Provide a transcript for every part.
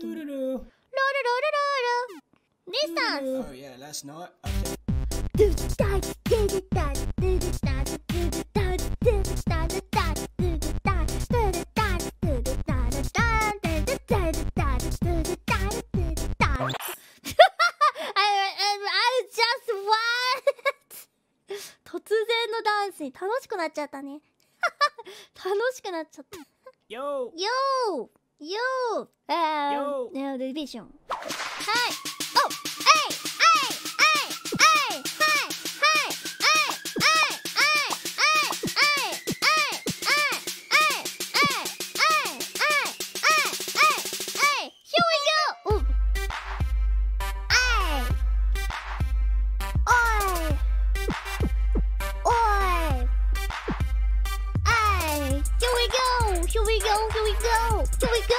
뚜루루 로루로루루루 Nissan. Oh yeah, last night. I just what? 突然のダンスに楽しくなっちゃったね。楽しくなっちゃった。Yo. Yo. Yo. Now the vision. Hi. Oh. Hey. Hey. Hey. Hey. Hey. Hey. Hey. Hey. Hey. Hey. Hey. Here we go. Oh. Hey. Oi. Oi. Hey. Here we go. Here we go. Here we go. Here we go.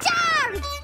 Charge!